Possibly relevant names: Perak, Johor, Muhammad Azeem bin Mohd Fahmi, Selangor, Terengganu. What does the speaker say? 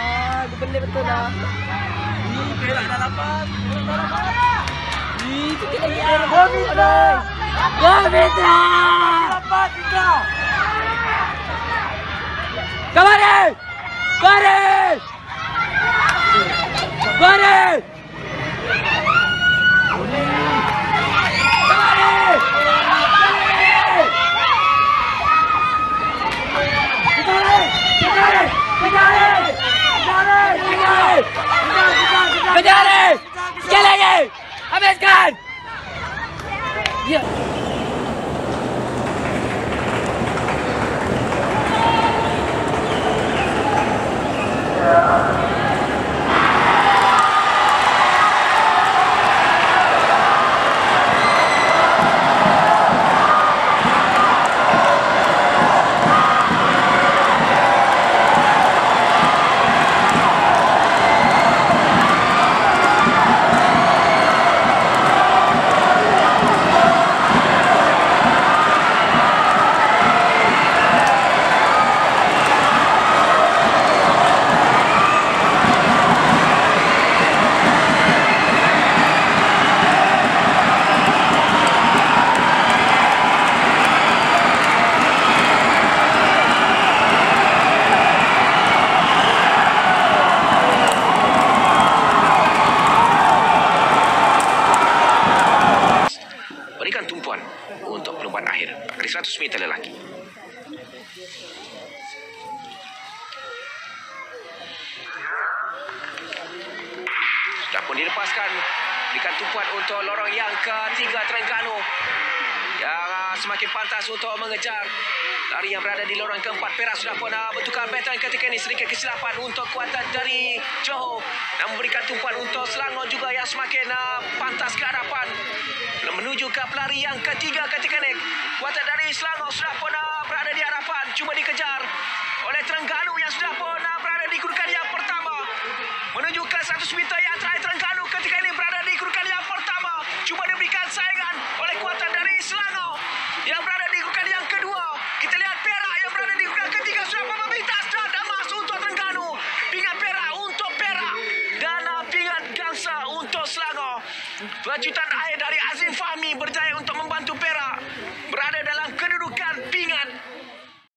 Ah, dia pelik betul lah. Ih, perak dah dapat. Ih, kita lagi ada. Gomita. Dapat kita. Kemari! Kemari! Kemari! Habiskan! Ya. Untuk peluban akhir kali 100 meter lelaki. Sudah pun dilepaskan, berikan tumpuan untuk lorong yang ketiga Terengganu yang semakin pantas untuk mengejar lari yang berada di lorong keempat. Perak sudah pun bertukar baton ketika ini, sedikit kesilapan untuk kuatan dari Johor, namun memberikan tumpuan untuk Selangor juga yang semakin pantas ke hadapan menuju ke pelari yang ketiga ketika ini. Kuatan dari Selangor sudah pun berada di hadapan, cuma dikejar oleh Terengganu yang sudah pun berada di kedudukan yang pertama menuju ke 100 meter yang terakhir. Terengganu ketika ini berada di kedudukan yang pertama, cuma diberikan saingan oleh kuatan dari Selangor yang berada di kedudukan yang kedua. Kita lihat Perak yang berada di kedudukan ketiga sudah pun memintas dan emas untuk Terengganu, pingat perak untuk Perak dan pingat gangsa untuk Selangor. Kejutan air dari Azeem Fahmi.